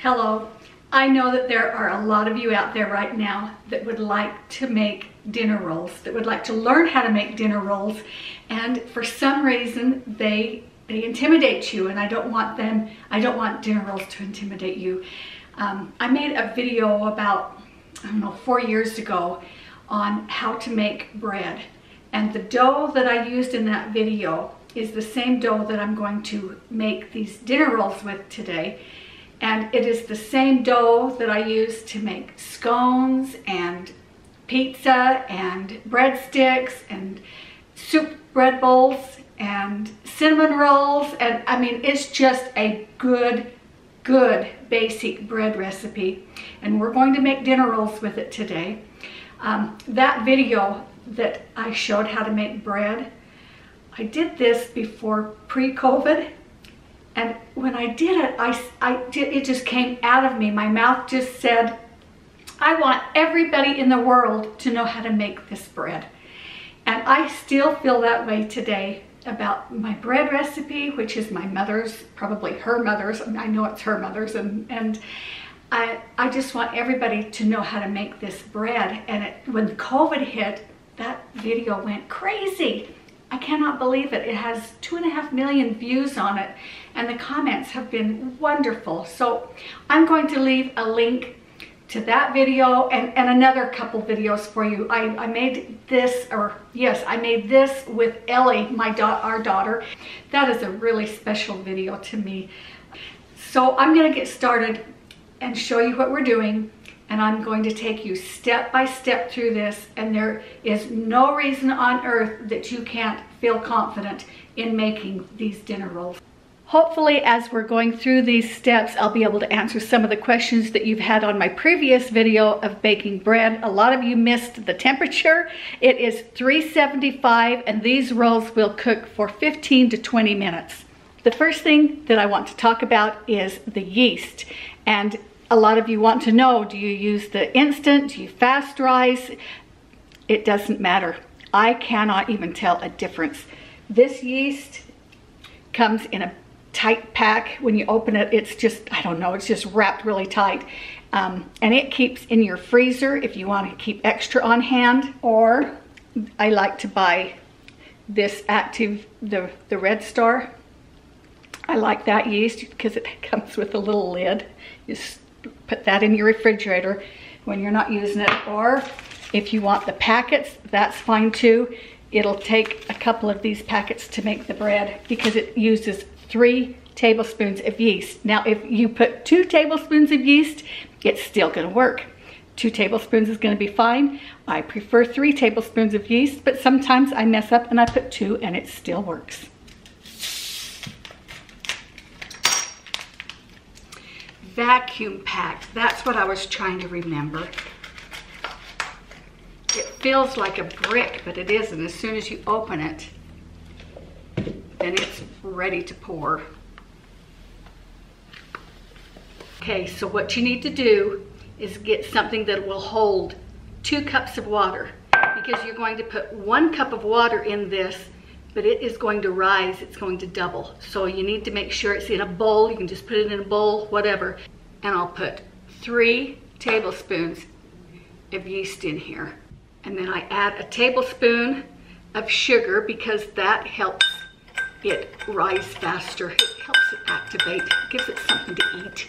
Hello. I know that there are a lot of you out there right now that would like to make dinner rolls, that would like to learn how to make dinner rolls, and for some reason they intimidate you, and I don't want dinner rolls to intimidate you. I made a video about, I don't know, 4 years ago on how to make bread, and the dough that I used in that video is the same dough that I'm going to make these dinner rolls with today. And it is the same dough that I use to make scones and pizza and breadsticks and soup bread bowls and cinnamon rolls. And I mean, it's just a good basic bread recipe. And we're going to make dinner rolls with it today. That video that I showed how to make bread, I did this before pre-COVID. And when I did it, it just came out of me. My mouth just said, I want everybody in the world to know how to make this bread. And I still feel that way today about my bread recipe, which is my mother's, probably her mother's. I know it's her mother's. And I just want everybody to know how to make this bread. And when COVID hit, that video went crazy. I cannot believe it. It has 2.5 million views on it, and the comments have been wonderful. So I'm going to leave a link to that video and another couple videos for you. I made this, or yes, I made this with Ellie, our daughter. That is a really special video to me. So I'm going to get started and show you what we're doing. And I'm going to take you step by step through this, and there is no reason on earth that you can't feel confident in making these dinner rolls. Hopefully, as we're going through these steps, I'll be able to answer some of the questions that you've had on my previous video of baking bread. A lot of you missed the temperature. It is 375, and these rolls will cook for 15 to 20 minutes. The first thing that I want to talk about is the yeast. And a lot of you want to know, do you use the instant? Do you fast rise? It doesn't matter. I cannot even tell a difference. This yeast comes in a tight pack. When you open it, it's just, I don't know, it's just wrapped really tight. And it keeps in your freezer if you want to keep extra on hand. Or I like to buy this active, the Red Star. I like that yeast because it comes with a little lid. You put that in your refrigerator when you're not using it, or if you want the packets, that's fine too. It'll take a couple of these packets to make the bread because it uses 3 tablespoons of yeast. Now, if you put 2 tablespoons of yeast, it's still gonna work. 2 tablespoons is gonna be fine. I prefer 3 tablespoons of yeast, but sometimes I mess up and I put 2 and it still works. Vacuum packed, that's what I was trying to remember. It feels like a brick, but it isn't. As soon as you open it, then it's ready to pour. Okay, so what you need to do is get something that will hold 2 cups of water, because you're going to put 1 cup of water in this, but it is going to rise, it's going to double. So you need to make sure it's in a bowl. You can just put it in a bowl, whatever. And I'll put 3 tablespoons of yeast in here. And then I add a tablespoon of sugar because that helps it rise faster. It helps it activate, gives it something to eat.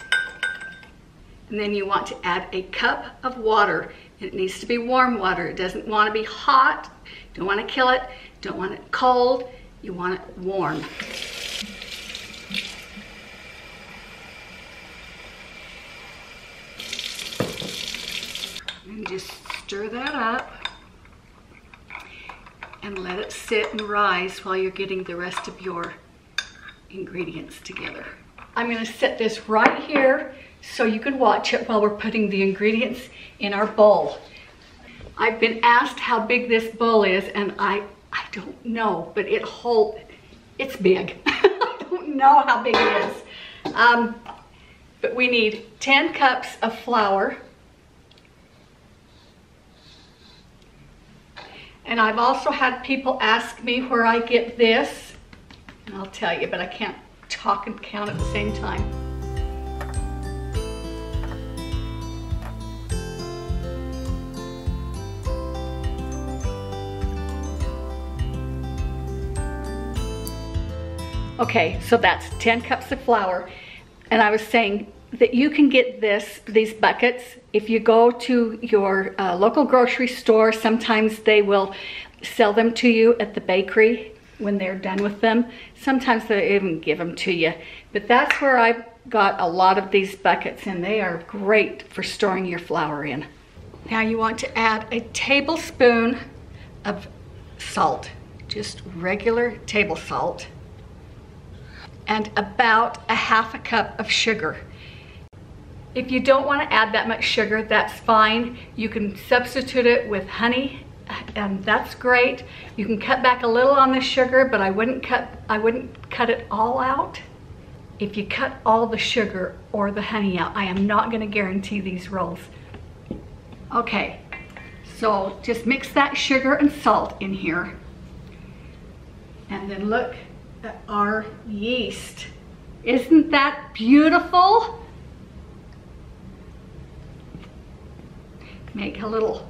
And then you want to add a cup of water. It needs to be warm water. It doesn't want to be hot. Don't want to kill it. Don't want it cold. You want it warm. And just stir that up and let it sit and rise while you're getting the rest of your ingredients together. I'm going to set this right here so you can watch it while we're putting the ingredients in our bowl. I've been asked how big this bowl is, and I don't know, but it's big. I don't know how big it is. But we need 10 cups of flour. And I've also had people ask me where I get this. And I'll tell you, but I can't talk and count at the same time. Okay, so that's 10 cups of flour. And I was saying that you can get these buckets. If you go to your local grocery store, sometimes they will sell them to you at the bakery when they're done with them. Sometimes they even give them to you. But that's where I got a lot of these buckets, and they are great for storing your flour in. Now you want to add a tablespoon of salt, just regular table salt, and about a half a cup of sugar. If you don't want to add that much sugar, that's fine. You can substitute it with honey, and that's great. You can cut back a little on the sugar, but I wouldn't cut it all out. If you cut all the sugar or the honey out, I am not going to guarantee these rolls. Okay, so just mix that sugar and salt in here. And then look at our yeast. Isn't that beautiful? Make a little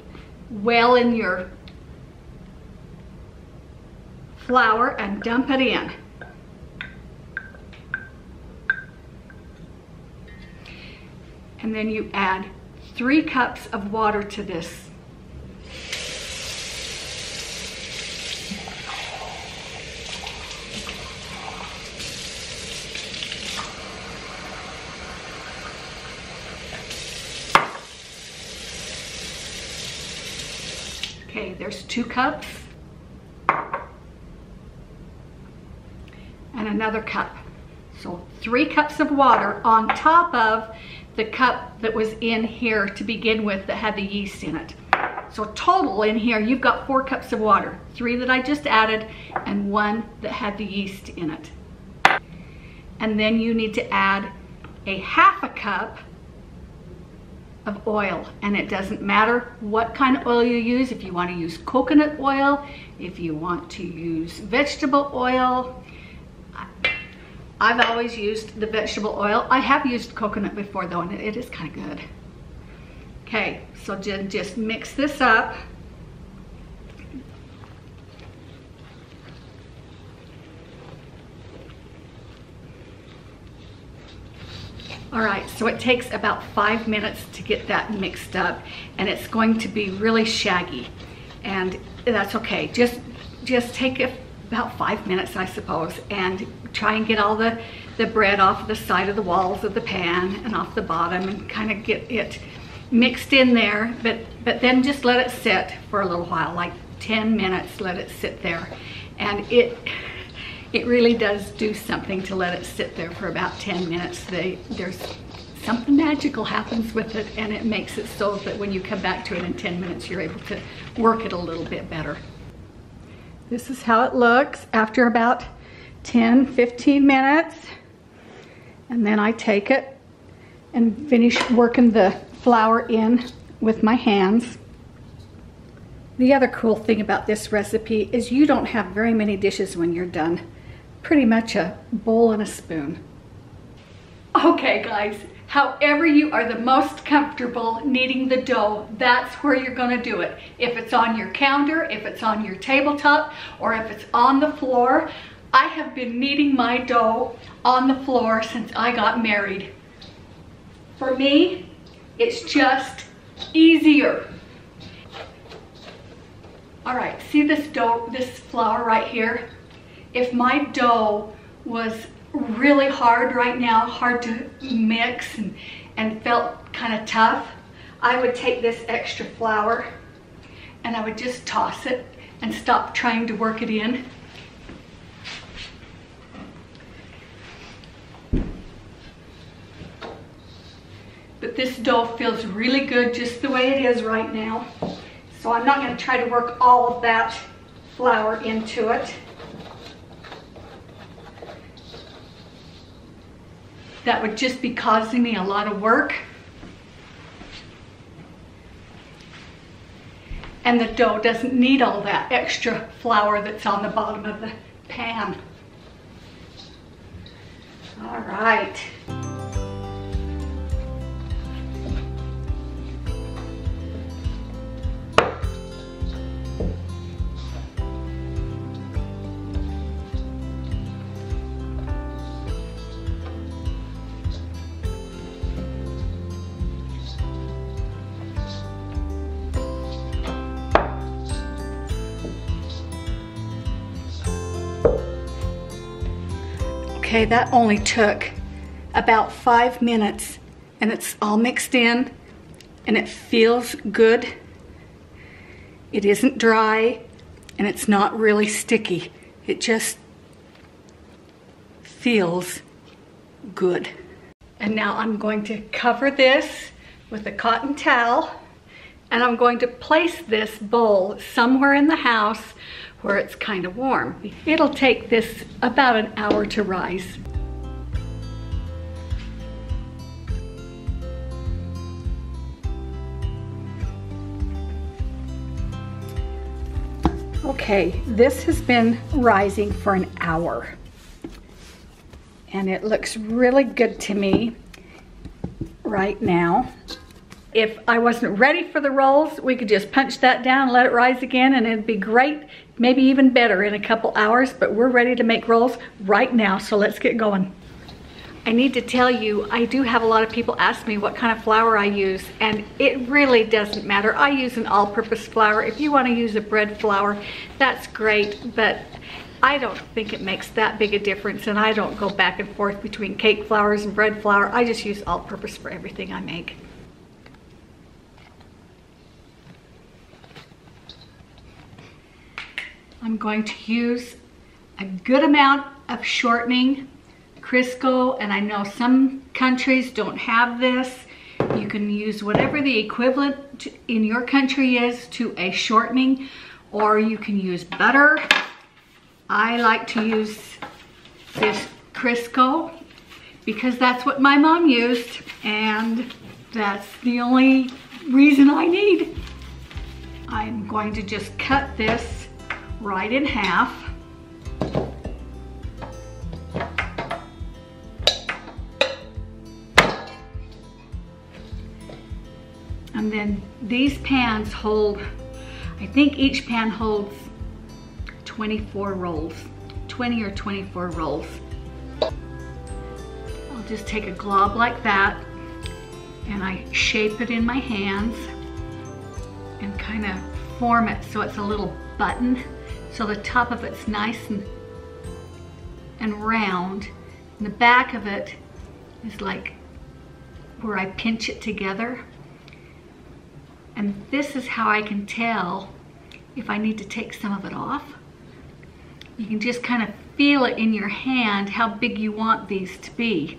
well in your flour and dump it in. And then you add 3 cups of water to this. Okay, there's 2 cups. And another cup. So 3 cups of water on top of the cup that was in here to begin with that had the yeast in it. So total in here, you've got 4 cups of water, 3 that I just added and 1 that had the yeast in it. And then you need to add a half a cup of oil, and it doesn't matter what kind of oil you use. If you want to use coconut oil, if you want to use vegetable oil, I've always used the vegetable oil. I have used coconut before though, and it is kind of good. Okay, so just mix this up. All right, so it takes about 5 minutes to get that mixed up, and it's going to be really shaggy, and that's okay. Just take it about 5 minutes, I suppose, and try and get all the bread off the side of the walls of the pan and off the bottom, and kind of get it mixed in there, but then just let it sit for a little while, like 10 minutes, let it sit there. And it really does do something to let it sit there for about 10 minutes. There's something magical happens with it, and it makes it so that when you come back to it in 10 minutes, you're able to work it a little bit better. This is how it looks after about 10-15 minutes. And then I take it and finish working the flour in with my hands. The other cool thing about this recipe is you don't have very many dishes when you're done. Pretty much a bowl and a spoon. Okay guys, however you are the most comfortable kneading the dough, that's where you're going to do it. If it's on your counter, if it's on your tabletop, or if it's on the floor. I have been kneading my dough on the floor since I got married. For me, it's just easier. All right, see this dough, this flour right here? If my dough was really hard right now, hard to mix and felt kind of tough, I would take this extra flour and I would just toss it and stop trying to work it in. But this dough feels really good just the way it is right now, so I'm not going to try to work all of that flour into it. That would just be causing me a lot of work. And the dough doesn't need all that extra flour that's on the bottom of the pan. All right. Okay, that only took about 5 minutes and it's all mixed in and it feels good. It isn't dry and it's not really sticky. It just feels good. And now I'm going to cover this with a cotton towel and I'm going to place this bowl somewhere in the house where it's kind of warm. It'll take this about an hour to rise. Okay, this has been rising for an hour and it looks really good to me right now. If I wasn't ready for the rolls, we could just punch that down, let it rise again, and it'd be great, maybe even better in a couple hours, but we're ready to make rolls right now, so let's get going. I need to tell you, I do have a lot of people ask me what kind of flour I use, and it really doesn't matter. I use an all-purpose flour. If you want to use a bread flour, that's great, but I don't think it makes that big a difference, and I don't go back and forth between cake flours and bread flour. I just use all-purpose for everything I make. I'm going to use a good amount of shortening, Crisco, and I know some countries don't have this. You can use whatever the equivalent in your country is to a shortening, or you can use butter. I like to use this Crisco because that's what my mom used, and that's the only reason I need. I'm going to just cut this right in half. And then these pans hold, I think each pan holds 24 rolls, 20 or 24 rolls. I'll just take a glob like that and I shape it in my hands and kind of form it so it's a little button. So the top of it's nice and round, and the back of it is like where I pinch it together. And this is how I can tell if I need to take some of it off. You can just kind of feel it in your hand how big you want these to be.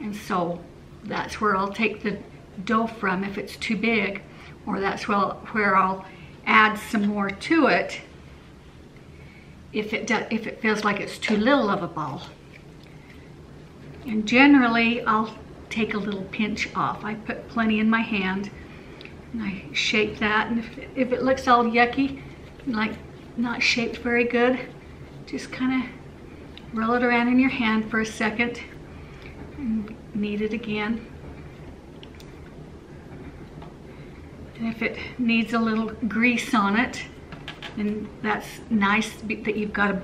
And so that's where I'll take the dough from if it's too big, or that's where I'll add some more to it if it feels like it's too little of a ball. And generally, I'll take a little pinch off. I put plenty in my hand, and I shape that. And if it looks all yucky, like not shaped very good, just kind of roll it around in your hand for a second and knead it again. And if it needs a little grease on it, and that's nice that you've got a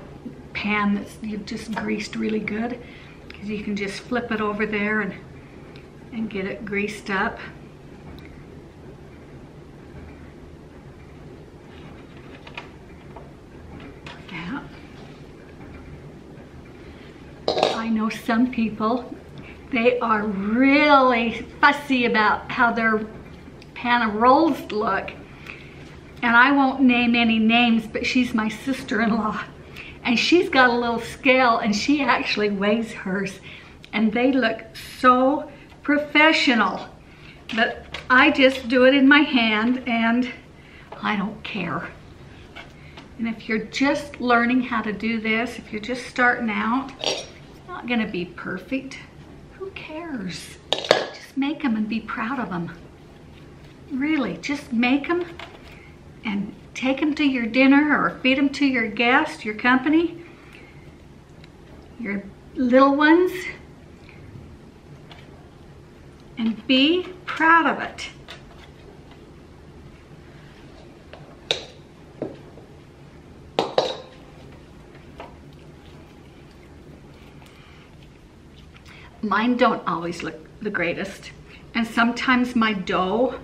pan that you've just greased really good, because you can just flip it over there and get it greased up. Yeah. I know some people, they are really fussy about how their pan of rolls look. And I won't name any names, but she's my sister-in-law. And she's got a little scale, and she actually weighs hers. And they look so professional. But I just do it in my hand, and I don't care. And if you're just learning how to do this, if you're just starting out, it's not going to be perfect. Who cares? Just make them and be proud of them. Really, just make them. And take them to your dinner or feed them to your guests, your company, your little ones, and be proud of it. Mine don't always look the greatest, and sometimes my dough,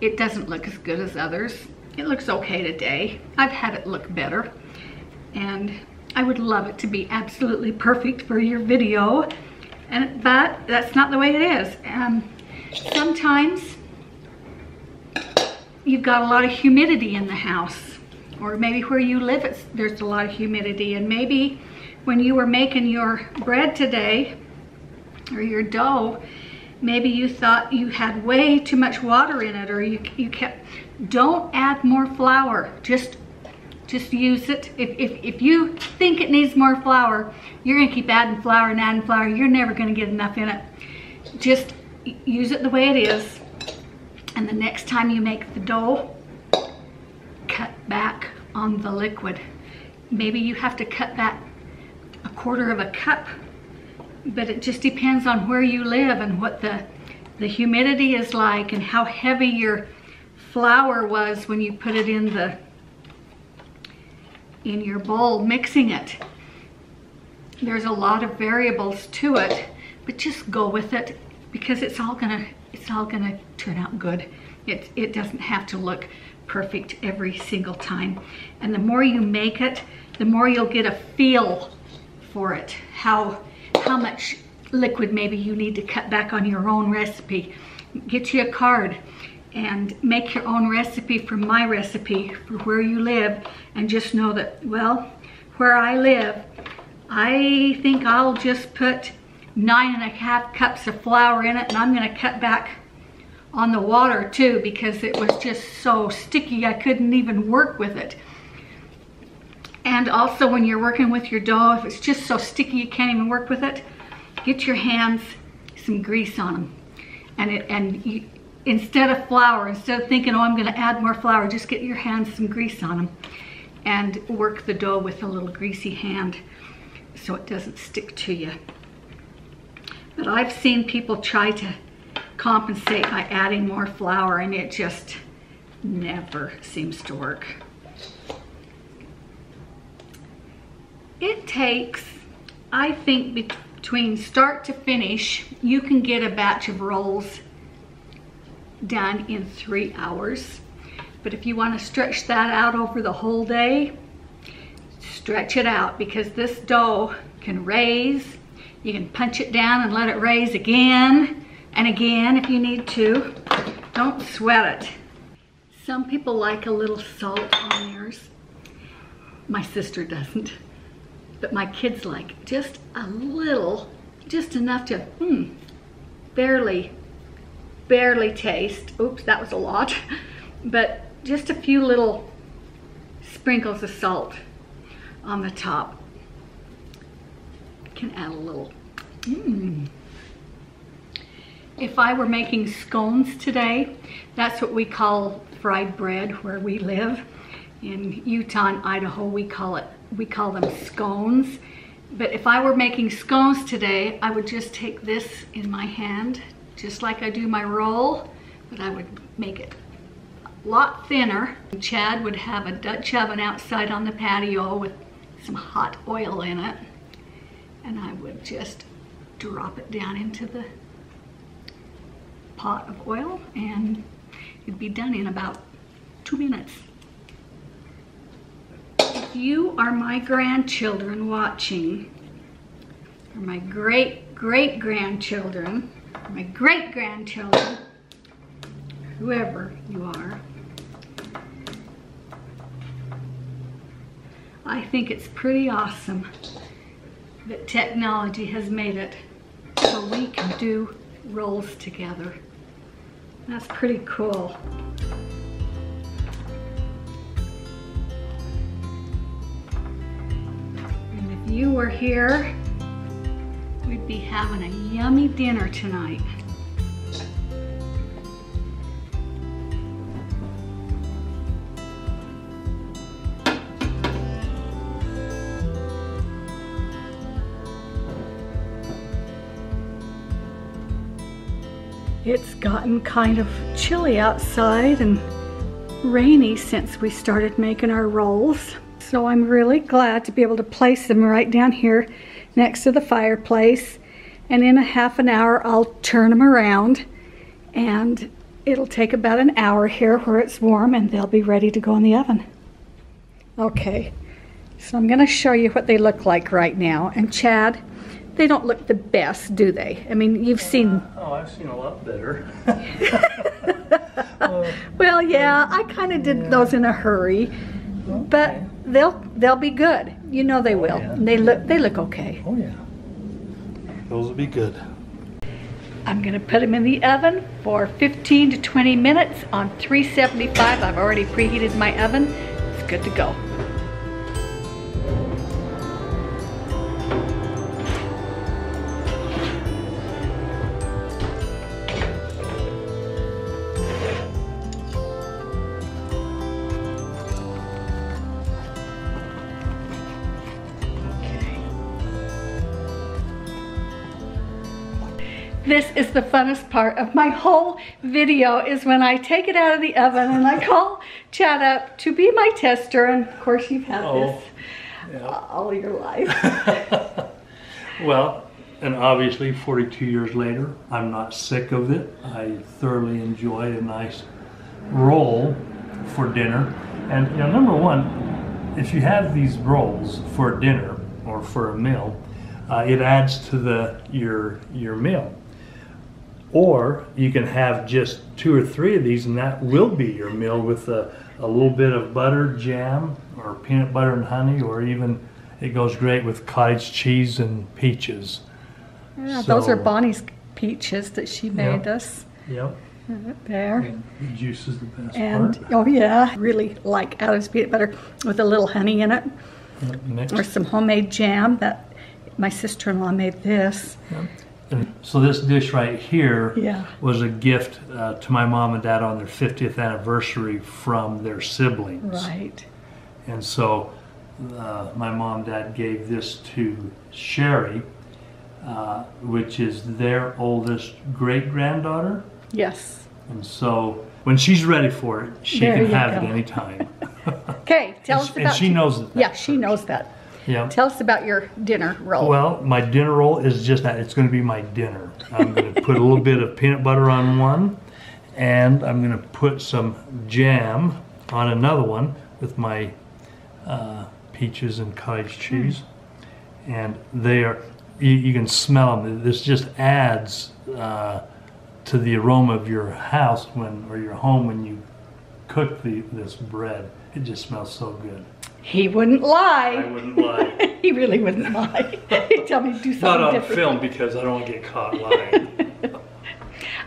it doesn't look as good as others. It looks okay today. I've had it look better. And I would love it to be absolutely perfect for your video, but that's not the way it is. Sometimes you've got a lot of humidity in the house, or maybe where you live there's a lot of humidity, and maybe when you were making your bread today or your dough, maybe you thought you had way too much water in it, or you kept. Don't add more flour, just use it. If you think it needs more flour, you're gonna keep adding flour and adding flour. You're never gonna get enough in it. Just use it the way it is, and the next time you make the dough, cut back on the liquid. Maybe you have to cut back a quarter of a cup, but it just depends on where you live and what the humidity is like and how heavy your flour was when you put it in your bowl mixing it. There's a lot of variables to it, but just go with it, because it's all gonna turn out good. It doesn't have to look perfect every single time, and the more you make it, the more you'll get a feel for it, how much liquid maybe you need to cut back on your own recipe. Get you a card and make your own recipe from my recipe for where you live, and just know that, well, where I live, I think I'll just put 9.5 cups of flour in it, and I'm gonna cut back on the water too, because it was just so sticky I couldn't even work with it. And also, when you're working with your dough, if it's just so sticky you can't even work with it, get your hands some grease on them. And instead of flour, instead of thinking, oh, I'm gonna add more flour, just get your hands some grease on them and work the dough with a little greasy hand so it doesn't stick to you. But I've seen people try to compensate by adding more flour, and it just never seems to work. It takes, I think, between start to finish, you can get a batch of rolls done in 3 hours. But if you want to stretch that out over the whole day, stretch it out, because this dough can raise. You can punch it down and let it raise again and again if you need to. Don't sweat it. Some people like a little salt on theirs. My sister doesn't. But my kids like just a little, just enough to barely taste. Oops, that was a lot. But just a few little sprinkles of salt on the top. Can add a little. If I were making scones today, that's what we call fried bread where we live. In Utah and Idaho, we call them scones. But if I were making scones today, I would just take this in my hand, just like I do my roll, but I would make it a lot thinner. Chad would have a Dutch oven outside on the patio with some hot oil in it, and I would just drop it down into the pot of oil, and it'd be done in about 2 minutes. If you are my grandchildren watching, or my great-great-grandchildren, or my great-grandchildren, whoever you are, I think it's pretty awesome that technology has made it so we can do rolls together. That's pretty cool. And if you were here, we'd be having a yummy dinner tonight. It's gotten kind of chilly outside and rainy since we started making our rolls. So I'm really glad to be able to place them right down here next to the fireplace. And in a half an hour, I'll turn them around, and it'll take about an hour here where it's warm, and they'll be ready to go in the oven. Okay, So I'm going to show you what they look like right now. And Chad, they don't look the best, do they? I mean, you've seen... Oh, I've seen a lot better. Well, yeah, I kind of did those in a hurry, but they'll be good. You know they will. Yeah. They look okay. Oh yeah, those will be good. I'm gonna put them in the oven for 15 to 20 minutes on 375. I've already preheated my oven. It's good to go. This is the funnest part of my whole video, is when I take it out of the oven and I call Chad up to be my tester. And of course you've had this all your life. Well, and obviously 42 years later, I'm not sick of it. I thoroughly enjoy a nice roll for dinner. And you know, number one, if you have these rolls for dinner or for a meal, it adds to your meal. Or you can have just 2 or 3 of these and that will be your meal, with a little bit of butter, jam, or peanut butter and honey, or even it goes great with cottage cheese and peaches. Yeah, so, those are Bonnie's peaches that she made us. Yep. Right there. And the juice is the best part. Oh yeah, I really like Adam's peanut butter with a little honey in it. Mixed. Or some homemade jam. That my sister-in-law made this. Yep. So this dish right here was a gift to my mom and dad on their 50th anniversary from their siblings. Right. And so my mom and dad gave this to Sherry, which is their oldest great-granddaughter. Yes. And so when she's ready for it, she can have it anytime. Okay, tell us about... And she knows that. Yeah, she knows that. Yeah. Tell us about your dinner roll. Well, my dinner roll is just that. It's going to be my dinner. I'm going to put a little bit of peanut butter on one, and I'm going to put some jam on another one with my peaches and cottage cheese. And they are, you can smell them. This just adds to the aroma of your house or your home when you cook this bread. It just smells so good. He wouldn't lie. I wouldn't lie. He really wouldn't lie. He'd tell me to do something different. Not on film, because I don't want to get caught lying.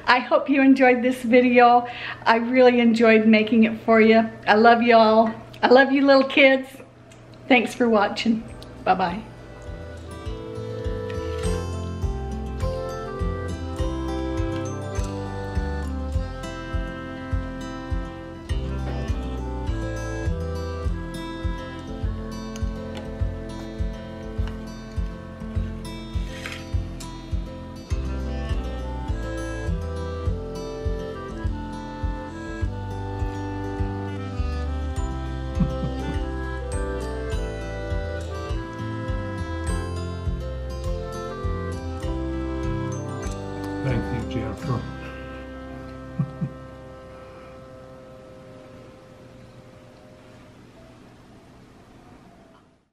I hope you enjoyed this video. I really enjoyed making it for you. I love y'all. I love you little kids. Thanks for watching. Bye-bye.